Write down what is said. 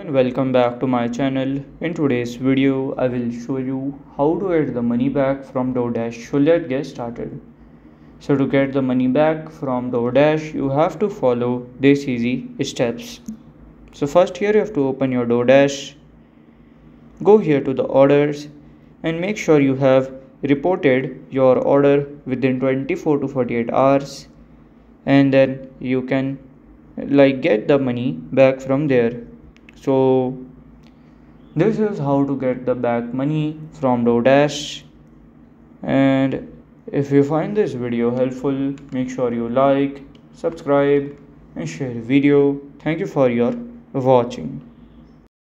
And welcome back to my channel. In today's video I will show you how to get the money back from DoorDash. So let's get started. So to get the money back from DoorDash, you have to follow these easy steps. So first, here you have to open your DoorDash, go here to the orders and make sure you have reported your order within 24 to 48 hours, and then you can get the money back from there. So this is how to get the back money from DoorDash. And if you find this video helpful, make sure you like, subscribe and share the video. Thank you for your watching.